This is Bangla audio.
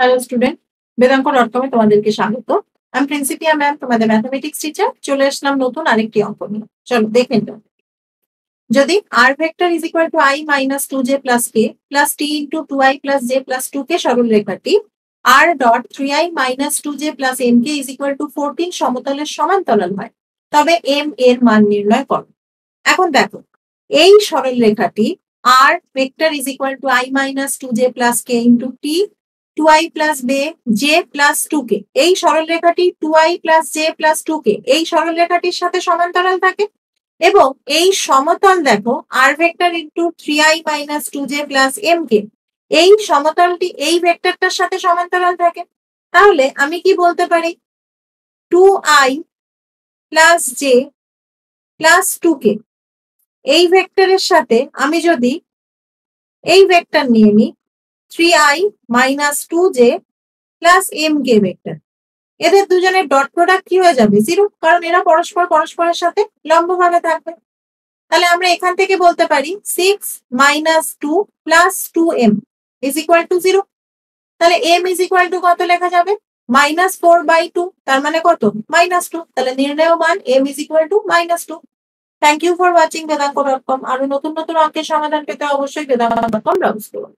हेलो स्टूडेंट vedanco.com में तुम्हादेरকে স্বাগত। আমি প্রিন্সিপিয়া ম্যাম, তোমাদের ম্যাথমেটিক্স টিচার। চলে আসলাম নতুন আরেকটি অঙ্ক নিয়ে। চলো দেখেন তো, যদি r vector = i - 2j + k + t * 2i + j + 2k সরলরেখাটি r. 3i - 2j + mk = 14 সমতলের সমান্তরাল হয়, তবে m এর মান নির্ণয় করো। এখন দেখো, এই সরলরেখাটি r vector = i - 2j + k * t 2i plus j plus 2k এই সরলরেখাটি 2i plus j plus 2k এই সরলরেখাটির সাথে সমান্তরাল থাকে এবং এই সমতল দেখো r vector * 3i minus 2j plus mk এই সমতলটি এই ভেক্টরটার সাথে সমান্তরাল থাকে। তাহলে আমি কি বলতে পারি, 2i plus j plus 2k এই ভেক্টরের সাথে আমি যদি এই ভেক্টর নিয়ে নিই 3i minus 2j plus mk vector, এদের দুজনের ডট প্রোডাক্ট কি হয়ে যাবে 0, কারণ এরা পরস্পরের সাথে লম্বভাবে থাকবে। তাহলে আমরা এখান থেকে বলতে পারি 6 minus 2 plus 2m is equal to 0। তাহলে m is equal to কত লেখা যাবে minus 4 by 2, তার মানে কত minus 2। তাহলে নির্ণয় মান m is equal to minus 2। Thank you for watching vedanco.com। আরো নতুন নতুন অঙ্কের সমাধান পেতে অবশ্যই vedanco.com ব্রাউজ করুন।